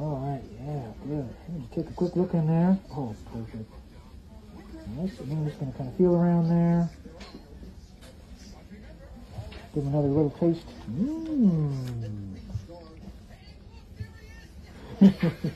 All right, yeah, good. Let me just take a quick look in there. Oh, perfect. Nice. And I'm just going to kind of feel around there. Give them another little taste. Mmm.